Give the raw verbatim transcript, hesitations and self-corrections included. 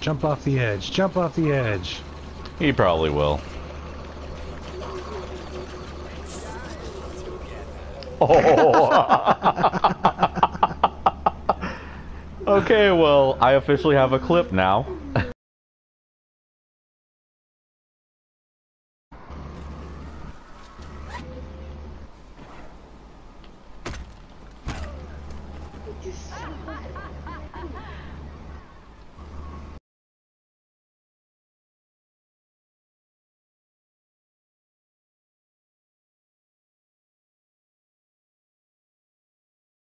Jump off the edge. Jump off the edge. He probably will. Oh. Okay, well, I officially have a clip now.